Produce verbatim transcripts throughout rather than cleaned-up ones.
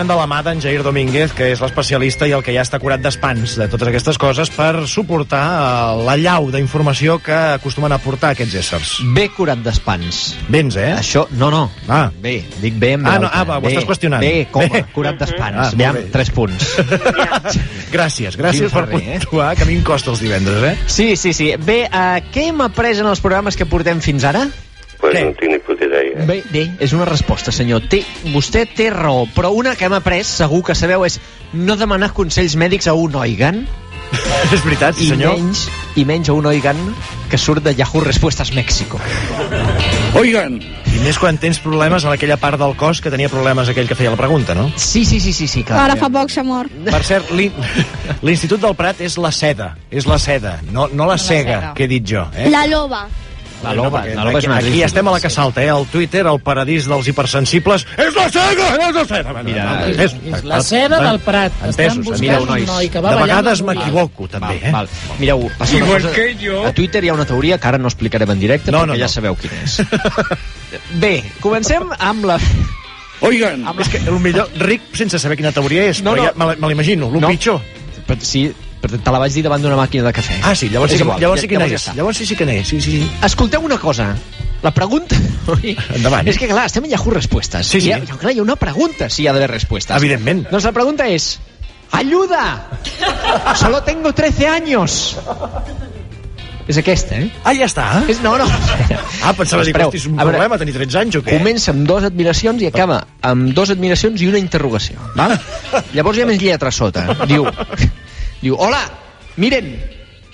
venen de la mà d'en Jair Domínguez, que és l'especialista i el que ja està curat d'espans de totes aquestes coses per suportar eh, la llau d'informació que acostumen a portar aquests éssers. Bé curat d'espans. Béns, eh? Això, no, no. Ah. Bé, dic bé amb ah, no, ah, va, ho bé, estàs qüestionant. Bé, com, bé. Curat d'espans. Ah, bé, amb tres punts. gràcies, gràcies per bé, puntuar, eh? Que a mi em costa els divendres, eh? Sí, sí, sí. Bé, eh, què hem après en els programes que portem fins ara? Pues no tinc ni puta idea. Bé, bé, és una resposta, senyor. Té, vostè té raó, però una que hem après, segur que sabeu, és no demanar consells mèdics a un Hoygan. És veritat, sí, senyor. I menys, i menys a un Hoygan que surt de Yahoo Respuestas Mexico. Hoygan! I més quan tens problemes en aquella part del cos que tenia problemes aquell que feia la pregunta, no? Sí, sí, sí, sí, sí, clar. Ara fa poc s'ha mort. Per cert, l'Institut del Prat és la seda, és la seda, no, no la, la cega, seda. Que he dit jo. Eh? La loba. La loba, no, la loba és una... Aquí estem a la que salta, eh? El Twitter, el paradís dels hipersensibles... És la cega! És la cega! Mira, no, és, és la cega del Prat. Estan buscant un noi que va ballant... De vegades m'equivoco, també, eh? Val, val. Mireu, passa una cosa... A Twitter hi ha una teoria que ara no explicarem en directe, no, perquè no, no. Ja sabeu quina és. Bé, comencem amb la... Hoygan! Amb... És que el millor... Ric, sense saber quina teoria és, no, però no. Ja me l'imagino, el no. Pitjor. Però sí... Però te la vaig dir davant d'una màquina de cafè. Ah, sí, llavors, sí, igual, llavors sí que n'és. Llavors, llavors sí, sí que n'és, sí, sí. Escolteu una cosa. La pregunta... Endavant. És que, clar, estem a Yahoo Respuestas. Sí, sí. Hi ha, clar, hi ha una pregunta, si hi ha d'haver respuestas. Evidentment. Doncs la pregunta és... Ayuda! Solo tengo trece años. És aquesta, eh? Ah, ja està. Eh? És, no, no. Ah, pensava dir que és un problema tenir tretze anys o què? Comença amb dues admiracions i acaba amb dues admiracions i una interrogació. Va? Llavors hi ha més lletra sota. Diu... Diu, hola, miren.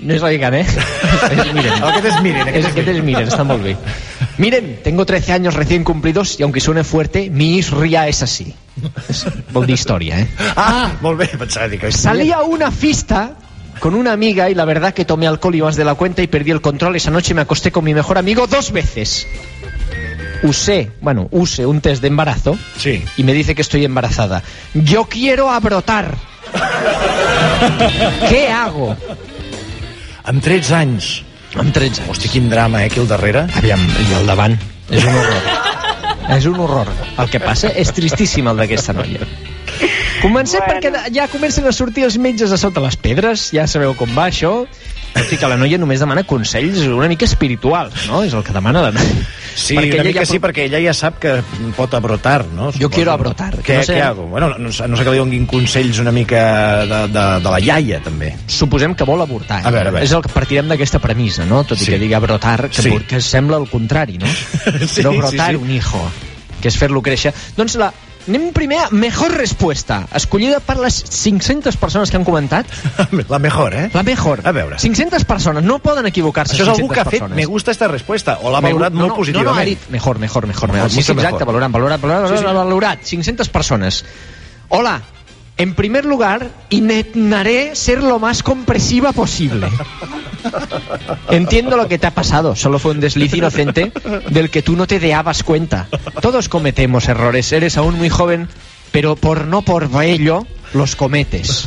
No és l'Oigan, eh? És miren. Aquest és miren. Aquest és, aquest és miren, està molt bé. Miren, tengo trece años recién cumplidos y aunque suene fuerte, mi historia es así. Vol dir historia, eh? Ah, molt bé. Salía una fiesta con una amiga y la verdad que tomé alcohol y más de la cuenta y perdí el control. Esa noche me acosté con mi mejor amigo dos veces. Usé, bueno, usé un test de embarazo sí. Y me dice que estoy embarazada. Yo quiero abrotar. Què hago? Amb tretze anys. Amb tretze anys. Hosti, quin drama, eh, aquí al darrere. Aviam, i al davant. És un horror. És un horror. El que passa és tristíssim, el d'aquesta noia. Comencem bueno. Perquè ja comencen a sortir els metges a sota les pedres. Ja sabeu com va això. Hosti, que la noia només demana consells una mica espirituals, no? És el que demana la noia. Sí, perquè una mica ja... sí, perquè ella ja sap que pot abrotar, no? Jo quiero abrotar. Què, no sé... què hago? Bueno, no, no sé que li donguin consells una mica de, de, de la iaia, també. Suposem que vol abortar. Eh? A veure, a veure. És el que partirem d'aquesta premissa, no? Tot i sí. Que digui abrotar, que, sí. Que sembla el contrari, no? Sí, no abrotar sí, sí. Un hijo, que és fer-lo créixer. Doncs la... Anem primer a mejor respuesta, escollida per les cinc-centes persones que han comentat. La mejor, eh? La mejor. A veure. cinc-centes persones, no poden equivocar-se. Això és algú que ha persones. Fet, me gusta esta respuesta, o l'ha valorat no, molt no, positivament. No, no, ha dit, mejor, mejor, mejor. mejor. Sí, sí, exacte, valorat, valorat, valorat, sí, sí. valorat. cinc-centes persones. Hola, en primer lugar, intentaré ser lo más compresiva posible. Entiendo lo que te ha pasado. Solo fue un desliz inocente del que tú no te dabas cuenta. Todos cometemos errores. Eres aún muy joven, pero por no por ello los cometes.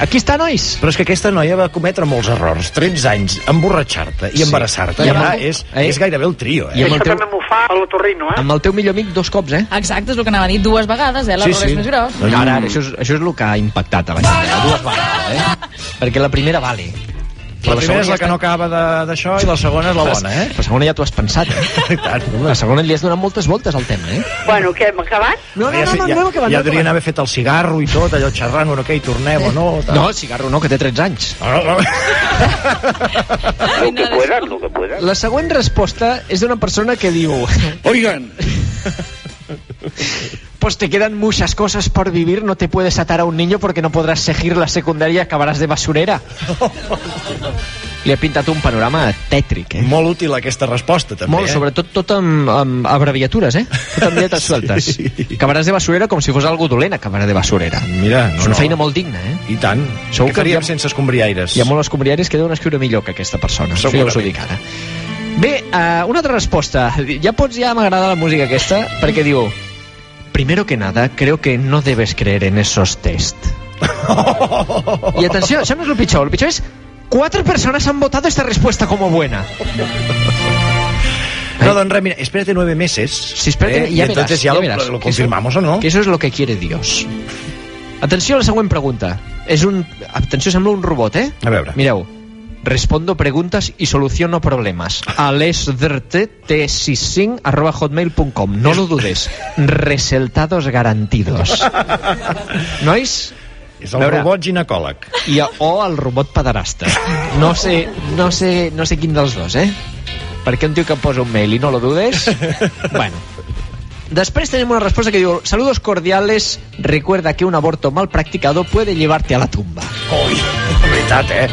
Aquí està, nois. Però és que aquesta noia va cometre molts errors. tretze anys, emborratxar-te i sí. embarassar-te. Ja ja és, eh? És gairebé el trio, eh? I això teu... també m'ho fa a l'otorrino, eh? Amb el teu millor amic dos cops, eh? Exacte, és el que anava a dir dues vegades, eh? L'error sí, sí. És més gros. No, ara, ara, això és, això és el que ha impactat a la gent. Dues vegades, eh? Perquè la primera vale. La, la primera és la que no acaba d'això i la segona és la bona, eh? La segona ja t'ho has pensat, eh? La segona li has donat moltes voltes al tema, eh? Bueno, què, hem acabat? No, no, no, no, ja, no hem acabat. Ja devien haver fet el cigarro i tot, allò xerrant, bueno, què, hi tornem o no? Tal. No, el cigarro no, que té tretze anys. No, no, no. Que puedan, lo que puedan. La següent resposta és d'una persona que diu... Oigan! Pues te quedan muchas cosas por vivir, no te puedes atar a un niño porque no podrás seguir la secundaria y acabarás de basurera. Li he pintat un panorama tètric, eh? Molt útil aquesta resposta, també. Molt, eh? Sobretot tot amb, amb abreviatures, eh? Tot amb lletres sí. Sueltes. Acabaràs de basurera com si fos algú dolent, acabarà de basurera. Mira, no, és una no. feina molt digna, eh? I tant. Segur que faríem ha... sense escombriaires. Hi ha molts escombriaires que deuen escriure millor que aquesta persona. Segur que us ho dic ara. Bé, uh, una altra resposta. Ja pots, ja m'agrada la música aquesta, perquè diu... Primero que nada, creo que no debes creer en esos test. Y atención, eso no es lo pitjor. Lo pitjor es, cuatro personas han votado esta respuesta como buena. No, don Rami, espérate nueve meses. Si espérate, eh, ja i veràs, entonces ya ja lo, verás. lo confirmamos o no. Que eso es lo que quiere Dios. Atenció a la següent pregunta. És un... Atenció, sembla un robot, eh? A veure. Mireu. Respondo preguntas y soluciono problemas. alesdrt t sesenta y cinco arroba hotmail punto com. No lo dudes. Resultados garantidos. Nois... És el robot ginecòleg. I, o el robot pederasta. No sé, no sé, no sé quin dels dos, eh? Perquè un tio que posa un mail i no lo dudes... Bueno. Després tenim una resposta que diu... Saludos cordiales, recuerda que un aborto mal practicado puede llevarte a la tumba. Ui, de veritat, eh?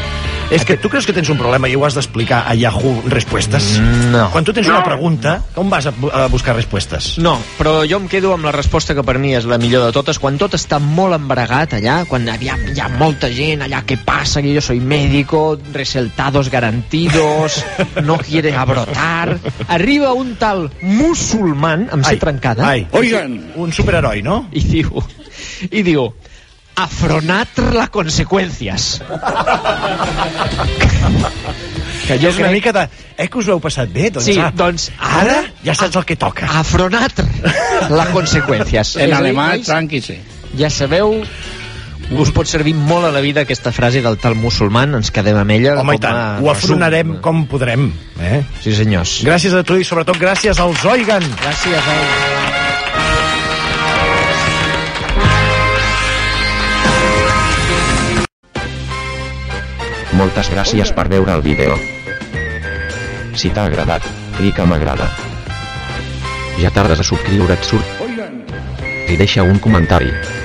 És que tu creus que tens un problema i ho has d'explicar a Yahoo Respuestas? No. Quan tu tens una pregunta, on vas a buscar respostes? No, però jo em quedo amb la resposta que per mi és la millor de totes. Quan tot està molt embregat allà, quan hi ha, hi ha molta gent allà, què passa, que jo soy médico, resultados garantidos, no quiere abrotar... Arriba un tal musulmán, amb ser trencada... Ai, Hoygan, un superheroi, no? I diu... I diu... Afrontar las conseqüències. Que jo és una mica de... Eh, que us ho heu passat bé? Doncs, sí, ah, doncs ara ja saps el que toca. Afrontar las conseqüències. En alemany, tranqui, sí. Ja sabeu, us pot servir molt a la vida aquesta frase del tal musulmán, ens quedem amb ella. Home, i tant, ho afrontarem com podrem. Eh? Sí, senyors. Gràcies a tu i sobretot gràcies als Hoygan. Gràcies als... Moltes gràcies per veure el vídeo. Si t'ha agradat, clica m'agrada. Ja tardes a subscriure't, surt i deixa un comentari.